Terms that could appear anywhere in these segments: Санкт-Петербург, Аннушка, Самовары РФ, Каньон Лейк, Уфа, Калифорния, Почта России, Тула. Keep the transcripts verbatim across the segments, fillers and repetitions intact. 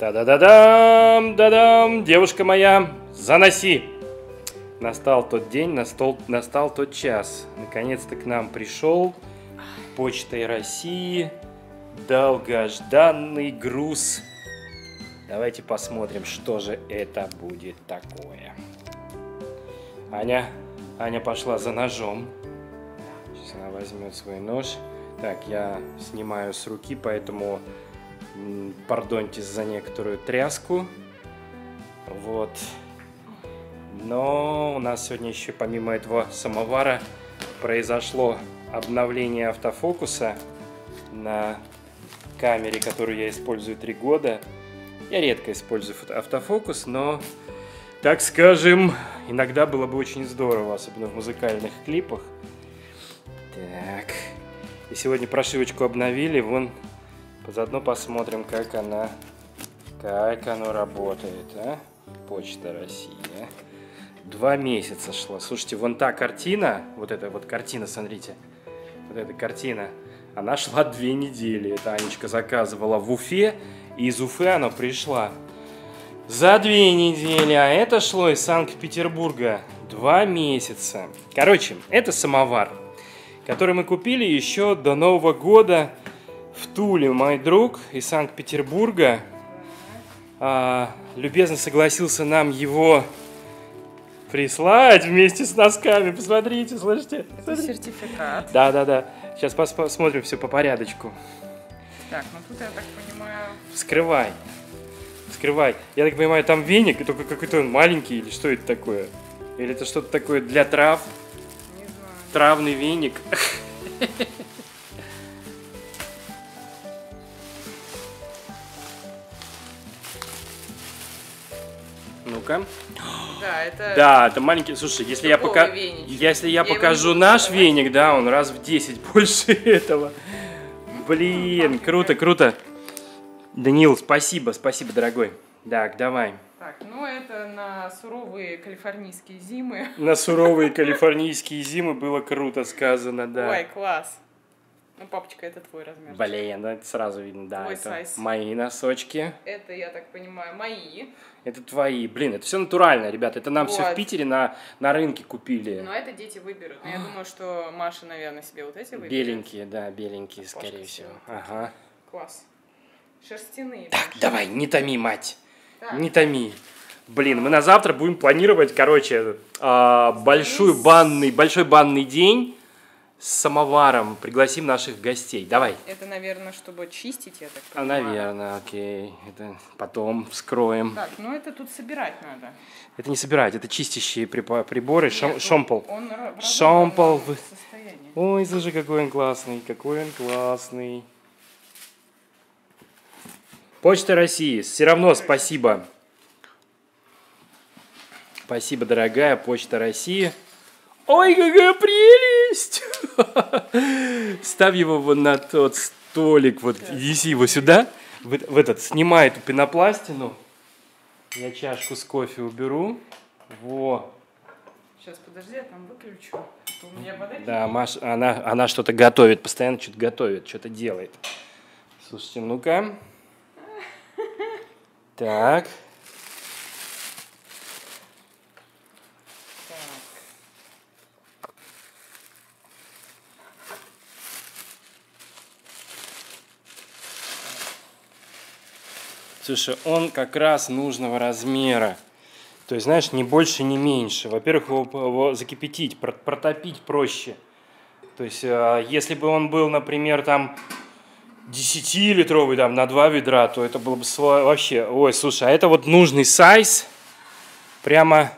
Та-да-да-дам, да-дам, девушка моя, заноси. Настал тот день, настал, настал тот час. Наконец-то к нам пришел Почтой России долгожданный груз. Давайте посмотрим, что же это будет такое. Аня, Аня пошла за ножом. Сейчас она возьмет свой нож. Так, я снимаю с руки, поэтому... пардоньте за некоторую тряску. Вот. Но у нас сегодня еще помимо этого самовара произошло обновление автофокуса на камере, которую я использую три года. Я редко использую автофокус, но, так скажем, иногда было бы очень здорово, особенно в музыкальных клипах. Так. И сегодня прошивочку обновили. Вон. Заодно посмотрим, как она, как она работает, а? Почта России. Два месяца шло. Слушайте, вон та картина, вот эта вот картина, смотрите, вот эта картина, она шла две недели. Это Анечка заказывала в Уфе, и из Уфы она пришла за две недели, а это шло из Санкт-Петербурга два месяца. Короче, это самовар, который мы купили еще до Нового года. В Туле мой друг из Санкт-Петербурга э, любезно согласился нам его прислать вместе с носками. Посмотрите, слышите? Смотрите. Сертификат. Да, да, да. Сейчас посмотрим все по порядочку. Так, ну тут я так понимаю... Вскрывай. Вскрывай. Я так понимаю, там веник, и только какой-то он маленький, или что это такое? Или это что-то такое для трав? Не знаю. Травный веник. Ну-ка. Да, это... да, это маленький. Слушай, если я, пока... если я, я покажу наш давай. Веник, да, он раз в десять больше этого. Блин, круто, круто. Даниил, спасибо, спасибо, дорогой. Так, давай. Так, ну это на суровые калифорнийские зимы. На суровые калифорнийские зимы было круто сказано, да. Ой, класс. Ну, папочка, это твой размер. Блин, да, это сразу видно, да. Твой это сайз. Мои носочки. Это, я так понимаю, мои. Это твои. Блин, это все натурально, ребята. Это нам вот. Все в Питере на, на рынке купили. Ну, это дети выберут. Но я думаю, что Маша, наверное, себе вот эти выберет. Беленькие, да, беленькие, Пашка, скорее всего. Ага. Класс. Шерстяные. Так, пошли. Давай, не томи, мать. Да. Не томи. Блин, мы на завтра будем планировать, короче, э, большой, банный, большой банный день. С самоваром пригласим наших гостей. Давай. Это, наверное, чтобы чистить, я так понимаю. А, наверное, окей. Это потом вскроем. Так, ну это тут собирать надо. Это не собирать, это чистящие приборы. Нет, шомпол. Он, он шомпол. В... Ой, слушай, какой он классный, какой он классный. Почта России, все равно спасибо. Спасибо, дорогая Почта России. Ой, какая прелесть! Ставь его вон на тот столик, вот, неси его сюда, в, в этот, снимай эту пенопластину. Я чашку с кофе уберу. Во. Сейчас, подожди, я там выключу. Что у меня вода? Да, Маша, она, она что-то готовит, постоянно что-то готовит, что-то делает. Слушайте, ну-ка. Так. Слушай, он как раз нужного размера. То есть, знаешь, ни больше, ни меньше. Во-первых, его, его закипятить, протопить проще. То есть, если бы он был, например, там десятилитровый, там, на два ведра, то это было бы вообще... Ой, слушай, а это вот нужный сайз. Прямо,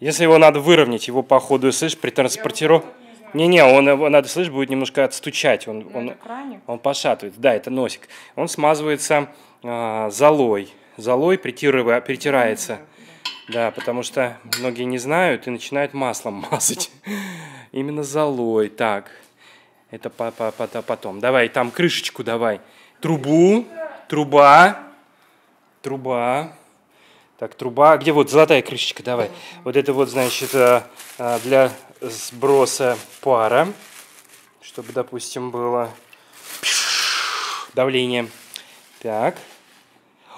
если его надо выровнять, его, походу, слышишь, при транспортировке... Не-не, он его, надо, слышишь, будет немножко отстучать. Он, он, он пошатывает. Да, это носик. Он смазывается... золой. Золой притирыва, притирается. Да, потому что многие не знают и начинают маслом мазать. Именно золой. Так, это потом. Давай, там крышечку давай. Трубу, труба, труба. Так, труба. Где вот золотая крышечка? Давай. Вот это вот, значит, для сброса пара, чтобы, допустим, было давление. Так.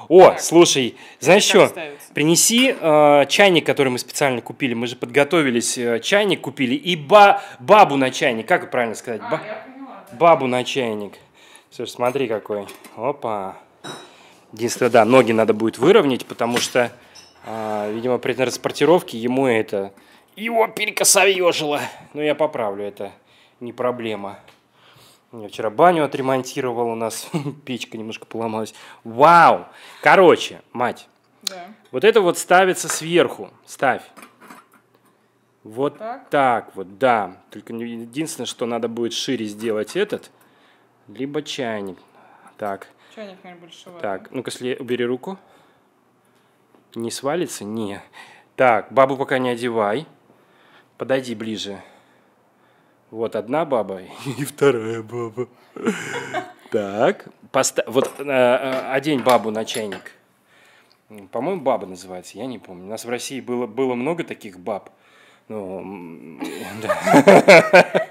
О, так, слушай, знаешь что, принеси э, чайник, который мы специально купили. Мы же подготовились, э, чайник купили. И ба бабу на чайник, как правильно сказать? А, ба я поняла, да. Бабу на чайник. Слушай, смотри какой. Опа. Единственное, да, ноги надо будет выровнять, потому что, э, видимо, при транспортировке ему это... Его перекосовежило. Но я поправлю, это не проблема. Я вчера баню отремонтировал, у нас печка немножко поломалась. Вау! Короче, мать, да. Вот это вот ставится сверху. Ставь. Вот так, так вот, да. Только единственное, что надо будет шире сделать этот, либо чайник. Так. Чайник, наверное, больше. Так, ну-ка, убери руку. Не свалится? Не. Так, бабу пока не одевай. Подойди ближе. Вот одна баба и вторая баба. Так, вот одень бабу на чайник. По-моему, баба называется, я не помню. У нас в России было, было много таких баб. Ну, да.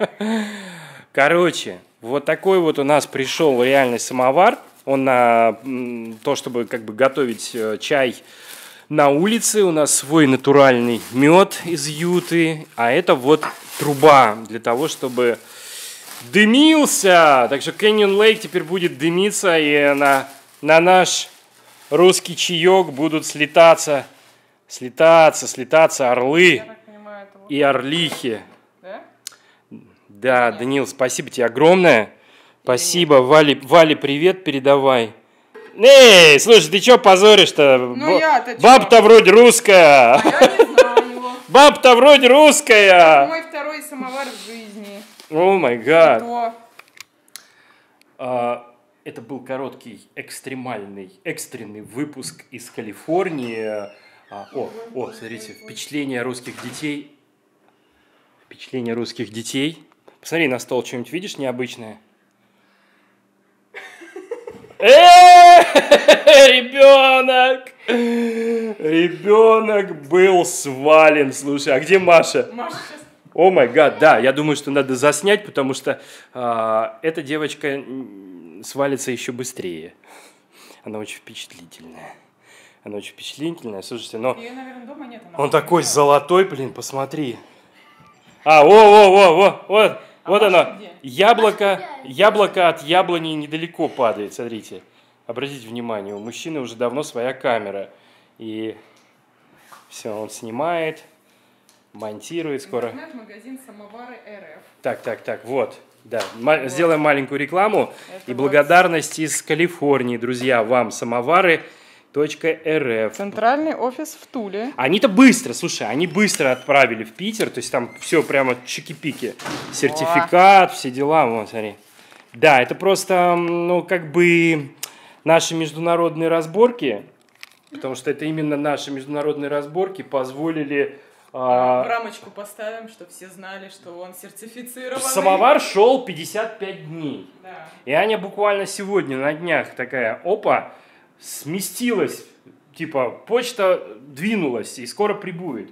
Короче, вот такой вот у нас пришел реальный самовар. Он на то, чтобы как бы готовить чай. На улице у нас свой натуральный мед из юты, а это вот труба для того, чтобы дымился. Так что Каньон Лейк теперь будет дымиться, и на, на наш русский чаек будут слетаться, слетаться, слетаться орлы понимаю, вот и орлихи. Да? Да, нет. Данил, спасибо тебе огромное. Спасибо, Вале, Вале привет передавай. Эй, слушай, ты чё позоришь-то? Ну, баб-то вроде русская. А я не знаю его. Баб-то вроде русская. Это мой второй самовар в жизни. О май гад. Это был короткий, экстремальный, экстренный выпуск из Калифорнии. А, о, о, смотрите, впечатление русских детей. Впечатление русских детей. Посмотри на стол, что-нибудь видишь необычное? Ребенок! Ребенок был свален. Слушай, а где Маша? Маша сейчас... О май гад, да, я думаю, что надо заснять, потому что а, эта девочка свалится еще быстрее. Она очень впечатлительная. Она очень впечатлительная. Слушайте, но... Ее, наверное, дома нет. Он такой нет. Золотой, блин, посмотри. А, о-о-о-о-о, вот. Вот а оно, яблоко, яблоко от яблони недалеко падает, смотрите. Обратите внимание, у мужчины уже давно своя камера. И все, он снимает, монтирует скоро. Интернет-магазин «Самовары эр эф». Так, так, так, вот, да. Вот. Сделаем маленькую рекламу. Это и благодарность вот. Из Калифорнии, друзья, вам «Самовары». .рф. Центральный офис в Туле. Они-то быстро, слушай, они быстро отправили в Питер, то есть там все прямо чики-пики. Сертификат, все дела, вон, смотри. Да, это просто, ну, как бы наши международные разборки, потому что это именно наши международные разборки позволили... А... В рамочку поставим, чтобы все знали, что он сертифицированный. Самовар шел пятьдесят пять дней. Да. И Аня буквально сегодня на днях такая, опа, сместилась, типа, почта двинулась и скоро прибудет.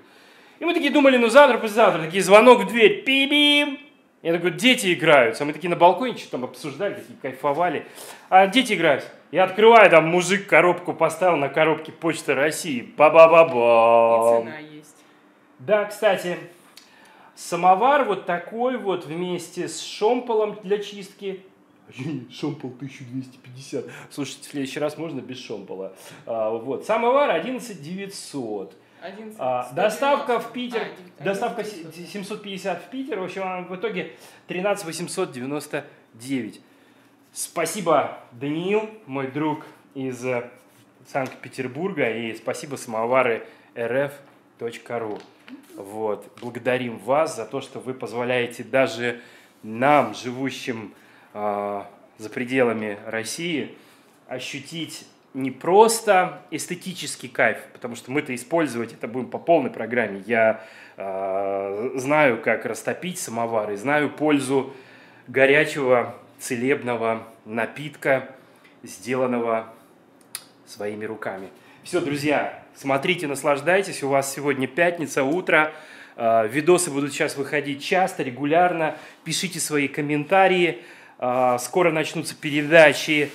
И мы такие думали, ну завтра, послезавтра, такие звонок в дверь, пи-бим. Я такой, дети играются. А мы такие на балконе что-то там обсуждали, такие кайфовали. А дети играют. Я открываю, там мужик коробку поставил на коробке Почты России. Ба-ба-ба-ба. И цена есть. Да, кстати, самовар вот такой вот вместе с шомполом для чистки. Шомпол тысяча двести пятьдесят. Слушайте, в следующий раз можно без шомпола. А, вот. Самовар одиннадцать тысяч девятьсот. одиннадцать, а, доставка в Питер. А, доставка семьсот пятьдесят в Питер. В общем, в итоге тринадцать тысяч восемьсот девяносто девять. Спасибо, Даниил, мой друг из Санкт-Петербурга. И спасибо самовары эр эф точка ру. Вот. Благодарим вас за то, что вы позволяете даже нам, живущим за пределами России, ощутить не просто эстетический кайф, потому что мы-то использовать это будем по полной программе. Я э, знаю, как растопить самовар и знаю пользу горячего целебного напитка, сделанного своими руками. Все, друзья, смотрите, наслаждайтесь. У вас сегодня пятница, утро. Э, видосы будут сейчас выходить часто, регулярно. Пишите свои комментарии. Скоро начнутся передачи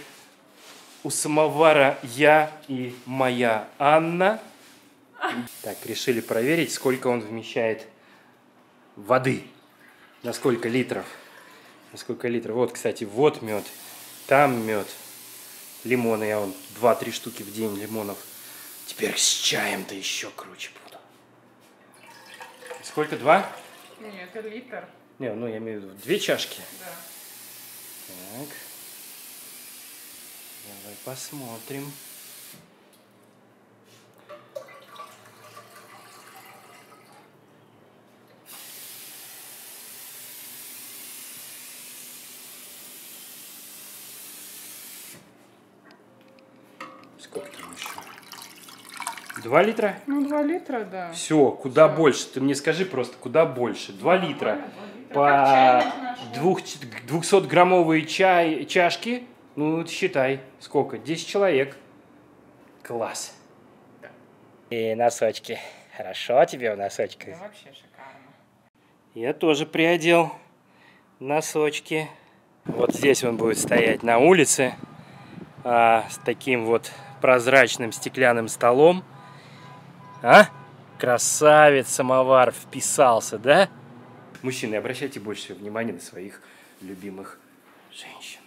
у самовара я и моя Анна. Так, решили проверить, сколько он вмещает воды. На сколько литров. На сколько литров. Вот, кстати, вот мед. Там мед. Лимоны. Я вон две-три штуки в день лимонов. Теперь с чаем-то еще круче буду. Сколько? Два? Нет, это литр. Не, ну я имею в виду две чашки. Да. Так. Давай посмотрим. Сколько там еще? Два литра? Ну, два литра, да. Все, куда Все. больше? Ты мне скажи просто, куда больше? Два литра. По двухсотграммовые чай, чашки. Ну, считай, сколько? десять человек. Класс. Да. И носочки. Хорошо тебе в носочках? Да, вообще шикарно. Я тоже приодел носочки. Вот здесь он будет стоять на улице. А, с таким вот прозрачным стеклянным столом. А? Красавец самовар вписался, да? Мужчины, обращайте больше внимания на своих любимых женщин.